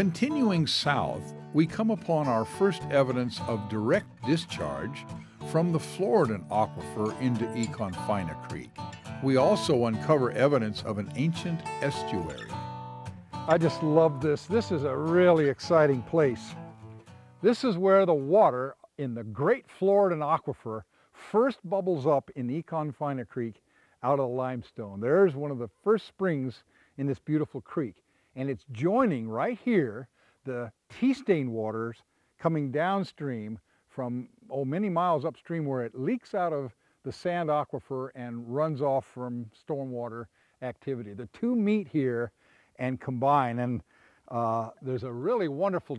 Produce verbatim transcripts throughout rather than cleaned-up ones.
Continuing south, we come upon our first evidence of direct discharge from the Floridan aquifer into Econfina Creek. We also uncover evidence of an ancient estuary. I just love this. This is a really exciting place. This is where the water in the Great Floridan Aquifer first bubbles up in Econfina Creek out of the limestone. There's one of the first springs in this beautiful creek, and it's joining right here the tea stain waters coming downstream from oh many miles upstream, where it leaks out of the sand aquifer and runs off from stormwater activity. The two meet here and combine, and uh, there's a really wonderful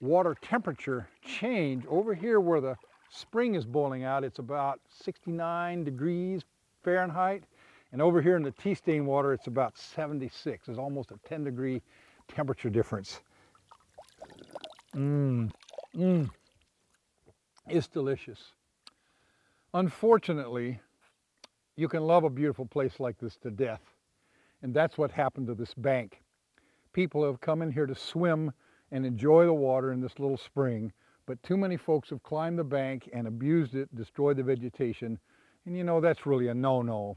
water temperature change over here where the spring is boiling out. It's about sixty-nine degrees Fahrenheit, and over here in the tea stain water it's about seventy-six. There's almost a ten degree temperature difference. Mmm, mmm. It's delicious. Unfortunately, you can love a beautiful place like this to death, and that's what happened to this bank. People have come in here to swim and enjoy the water in this little spring, but too many folks have climbed the bank and abused it, destroyed the vegetation, and you know, that's really a no-no.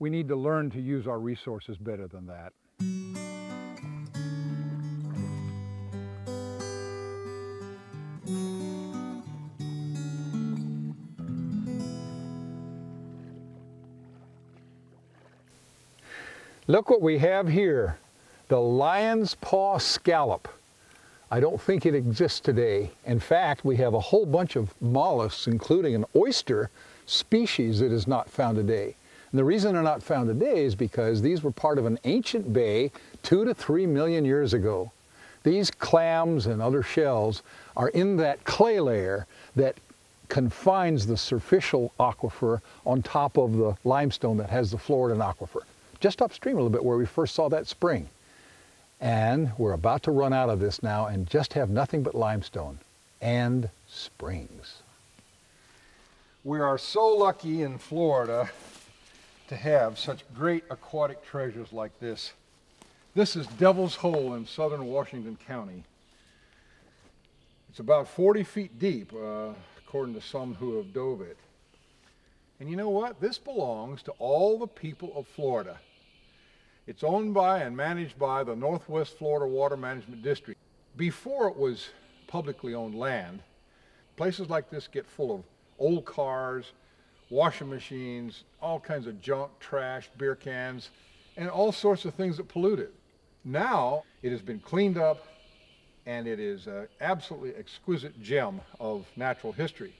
We need to learn to use our resources better than that. Look what we have here, the lion's paw scallop. I don't think it exists today. In fact, we have a whole bunch of mollusks, including an oyster species that is not found today. And the reason they're not found today is because these were part of an ancient bay two to three million years ago. These clams and other shells are in that clay layer that confines the superficial aquifer on top of the limestone that has the Floridan aquifer, just upstream a little bit where we first saw that spring. And we're about to run out of this now and just have nothing but limestone and springs. We are so lucky in Florida to have such great aquatic treasures like this. This is Devil's Hole in southern Washington County. It's about forty feet deep, uh, according to some who have dove it. And you know what? This belongs to all the people of Florida. It's owned by and managed by the Northwest Florida Water Management District. Before it was publicly owned land, places like this get full of old cars, washing machines, all kinds of junk, trash, beer cans, and all sorts of things that pollute it. Now it has been cleaned up, and it is an absolutely exquisite gem of natural history.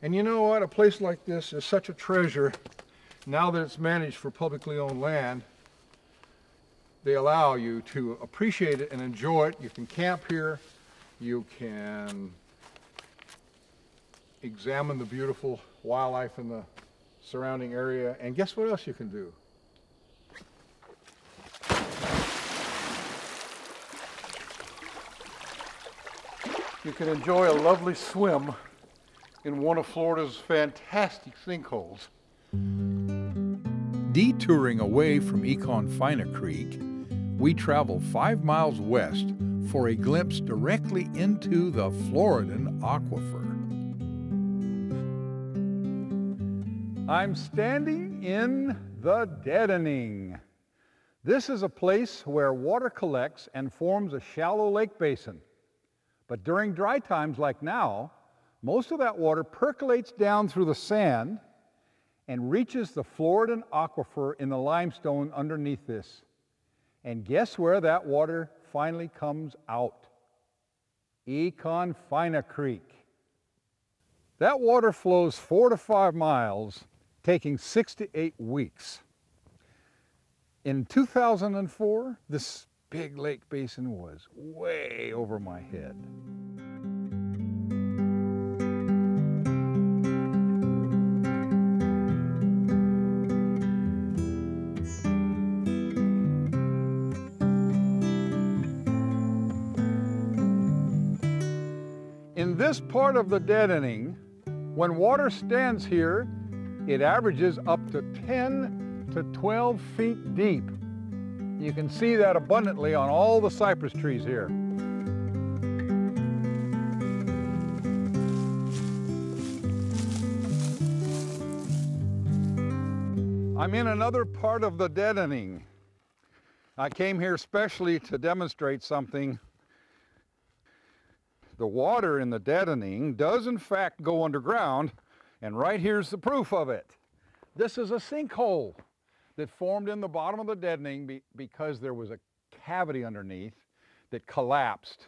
And you know what? A place like this is such a treasure. Now that it's managed for publicly owned land, they allow you to appreciate it and enjoy it. You can camp here. You can examine the beautiful wildlife in the surrounding area. And guess what else you can do? You can enjoy a lovely swim in one of Florida's fantastic sinkholes. Detouring away from Econfina Creek, we travel five miles west for a glimpse directly into the Floridan aquifer. I'm standing in the deadening. This is a place where water collects and forms a shallow lake basin. But during dry times like now, most of that water percolates down through the sand and reaches the Floridan aquifer in the limestone underneath this. And guess where that water finally comes out? Econfina Creek. That water flows four to five miles, taking six to eight weeks. In two thousand four, this big lake basin was way over my head. In this part of the deadening, when water stands here, it averages up to ten to twelve feet deep. You can see that abundantly on all the cypress trees here. I'm in another part of the deadening. I came here specially to demonstrate something. The water in the deadening does in fact go underground, and right here's the proof of it. This is a sinkhole that formed in the bottom of the deadening be because there was a cavity underneath that collapsed,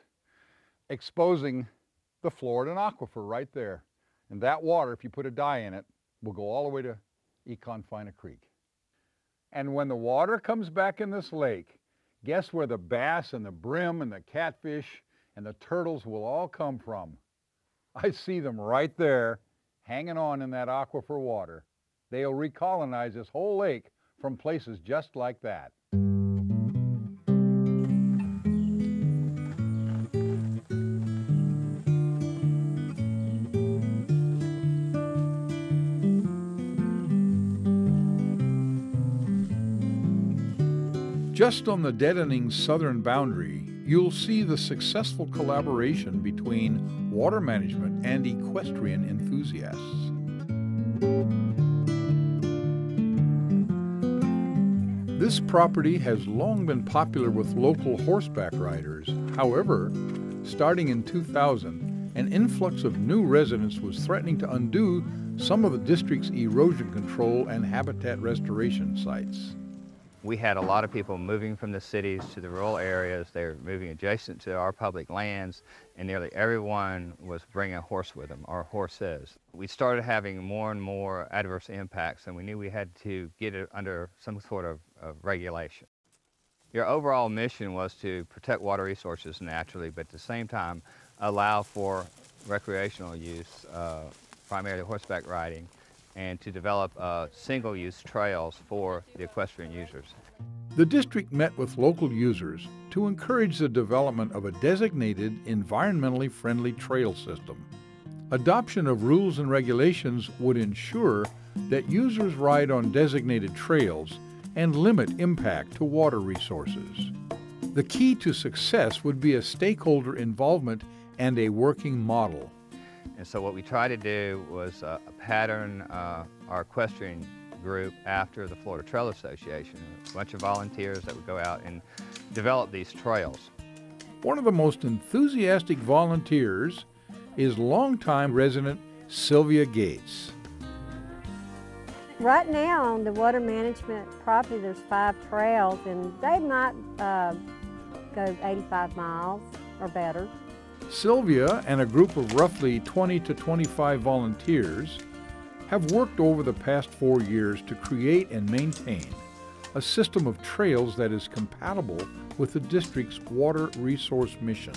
exposing the Floridan aquifer right there. And that water, if you put a dye in it, will go all the way to Econfina Creek. And when the water comes back in this lake, guess where the bass and the brim and the catfish and the turtles will all come from? I see them right there, hanging on in that aquifer water. They'll recolonize this whole lake from places just like that. Just on the deadening's southern boundary, you'll see the successful collaboration between water management and equestrian enthusiasts. This property has long been popular with local horseback riders. However, starting in two thousand, an influx of new residents was threatening to undo some of the district's erosion control and habitat restoration sites. We had a lot of people moving from the cities to the rural areas. They were moving adjacent to our public lands, and nearly everyone was bringing a horse with them, or horses. We started having more and more adverse impacts, and we knew we had to get it under some sort of, of regulation. Your overall mission was to protect water resources naturally, but at the same time, allow for recreational use, uh, primarily horseback riding, and to develop uh, single-use trails for the equestrian users. The district met with local users to encourage the development of a designated, environmentally friendly trail system. Adoption of rules and regulations would ensure that users ride on designated trails and limit impact to water resources. The key to success would be a stakeholder involvement and a working model. And so what we tried to do was uh, pattern uh, our equestrian group after the Florida Trail Association, a bunch of volunteers that would go out and develop these trails. One of the most enthusiastic volunteers is longtime resident Sylvia Gates. Right now on the water management property there's five trails, and they might uh, go eighty-five miles or better. Sylvia and a group of roughly twenty to twenty-five volunteers have worked over the past four years to create and maintain a system of trails that is compatible with the district's water resource mission.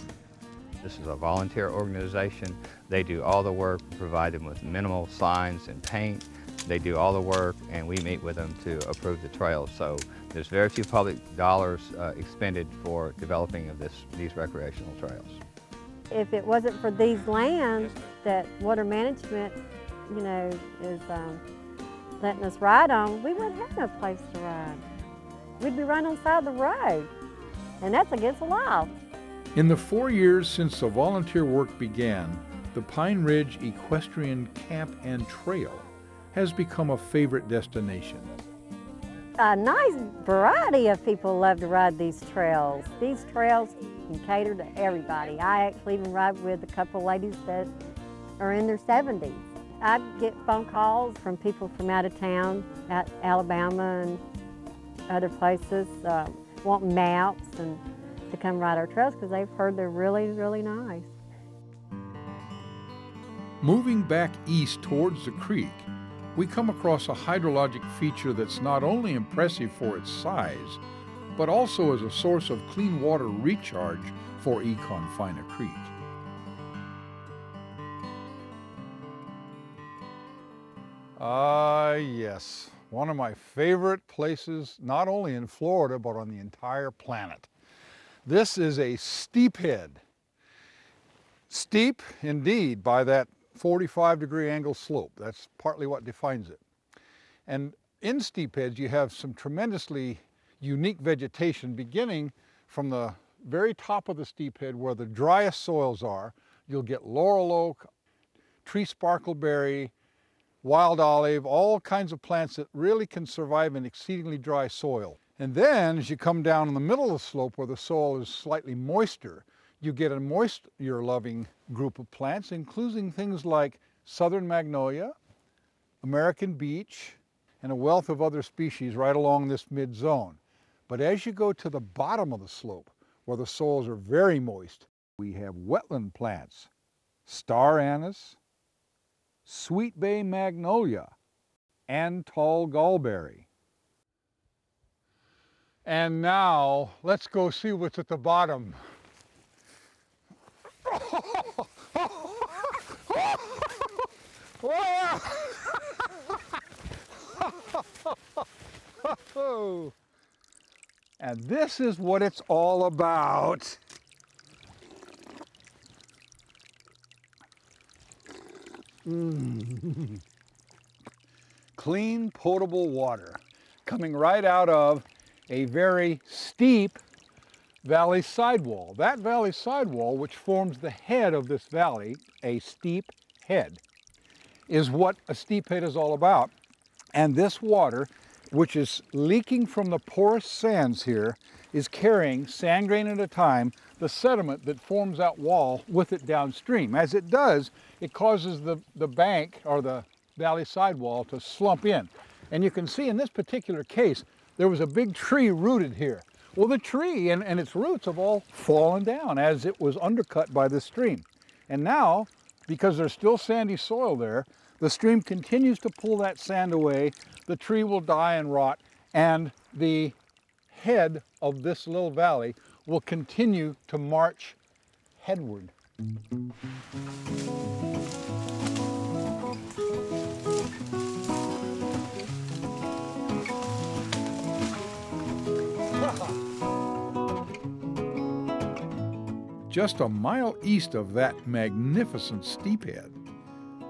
This is a volunteer organization. They do all the work, provide them with minimal signs and paint. They do all the work, and we meet with them to approve the trails. So there's very few public dollars uh, expended for developing of this, these recreational trails. If it wasn't for these lands that water management, you know, is um, letting us ride on, we wouldn't have no place to ride. We'd be right on the side of the road, and that's against the law. In the four years since the volunteer work began, the Pine Ridge Equestrian Camp and Trail has become a favorite destination. A nice variety of people love to ride these trails. These trails can cater to everybody. I actually even ride with a couple ladies that are in their seventies. I get phone calls from people from out of town, out Alabama and other places, uh, want maps and to come ride our trails because they've heard they're really, really nice. Moving back east towards the creek, we come across a hydrologic feature that's not only impressive for its size, but also as a source of clean water recharge for Econfina Creek. Ah, uh, yes, one of my favorite places, not only in Florida, but on the entire planet. This is a steep head. Steep, indeed, by that forty-five degree angle slope. That's partly what defines it. And in steep heads, you have some tremendously unique vegetation beginning from the very top of the steep head where the driest soils are. You'll get laurel oak, tree sparkleberry, wild olive, all kinds of plants that really can survive in exceedingly dry soil. And then as you come down in the middle of the slope where the soil is slightly moister, you get a moisture-loving group of plants, including things like southern magnolia, American beech, and a wealth of other species right along this mid-zone. But as you go to the bottom of the slope, where the soils are very moist, we have wetland plants, star anise, sweet bay magnolia, and tall gallberry. And now, let's go see what's at the bottom. And this is what it's all about. Mm. Clean, potable water coming right out of a very steep valley sidewall. That valley sidewall, which forms the head of this valley, a steep head, is what a steep head is all about. And this water, which is leaking from the porous sands here, is carrying, sand grain at a time, the sediment that forms that wall with it downstream. As it does, it causes the, the bank or the valley sidewall to slump in. And you can see in this particular case, there was a big tree rooted here. Well, the tree and, and its roots have all fallen down as it was undercut by the stream. And now, because there's still sandy soil there, the stream continues to pull that sand away, the tree will die and rot, and the head of this little valley will continue to march headward. Just a mile east of that magnificent steep head,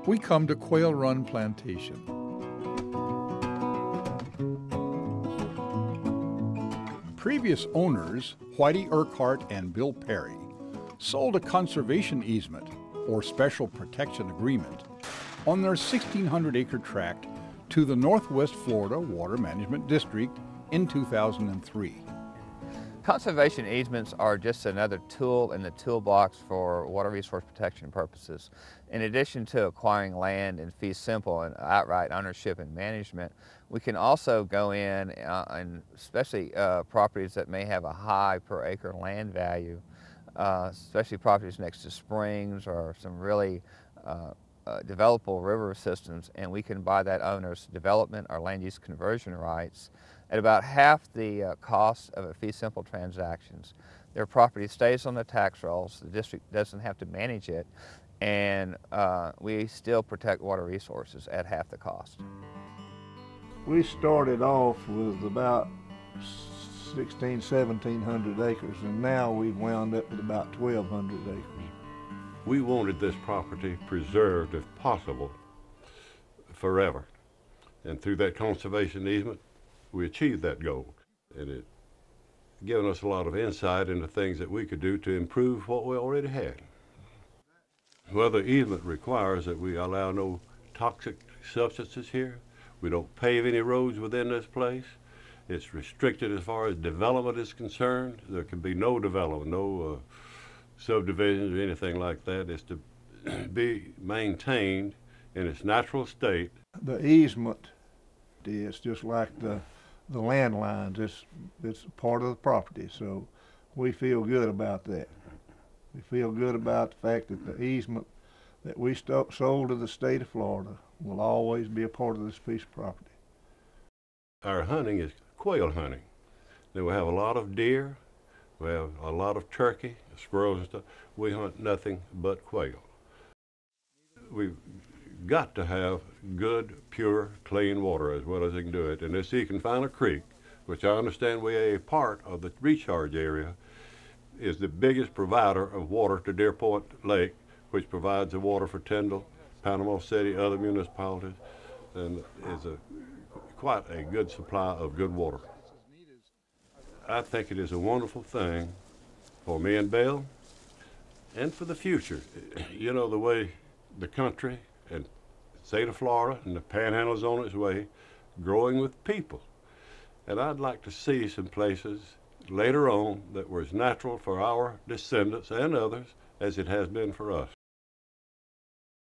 we come to Quail Run Plantation. Previous owners, Whitey Urquhart and Bill Perry, sold a conservation easement, or special protection agreement, on their sixteen hundred acre tract to the Northwest Florida Water Management District in two thousand three. Conservation easements are just another tool in the toolbox for water resource protection purposes. In addition to acquiring land in fee simple and outright ownership and management, we can also go in uh, and especially uh, properties that may have a high per acre land value, uh, especially properties next to springs or some really uh, Uh, developable river systems, and we can buy that owner's development or land use conversion rights at about half the uh, cost of a fee simple transactions. Their property stays on the tax rolls, the district doesn't have to manage it, and uh, we still protect water resources at half the cost. We started off with about sixteen, seventeen hundred acres, and now we've wound up with about twelve hundred acres. We wanted this property preserved, if possible, forever. And through that conservation easement, we achieved that goal. And it given us a lot of insight into things that we could do to improve what we already had. Well, the easement requires that we allow no toxic substances here. We don't pave any roads within this place. It's restricted as far as development is concerned. There can be no development, no uh, subdivisions or anything like that. Is to be maintained in its natural state. The easement is just like the the land lines. It's, it's part of the property, so we feel good about that. We feel good about the fact that the easement that we st sold to the state of Florida will always be a part of this piece of property. Our hunting is quail hunting. Then we have a lot of deer. We have a lot of turkey, squirrels and stuff. We hunt nothing but quail. We've got to have good, pure, clean water as well as they can do it. And this Econfina Creek, which I understand we are a part of the recharge area, is the biggest provider of water to Deer Point Lake, which provides the water for Tyndall, Panama City, other municipalities, and is a, quite a good supply of good water. I think it is a wonderful thing for me and Bill and for the future. You know, the way the country and the state of Florida and the Panhandle is on its way, growing with people. And I'd like to see some places later on that were as natural for our descendants and others as it has been for us.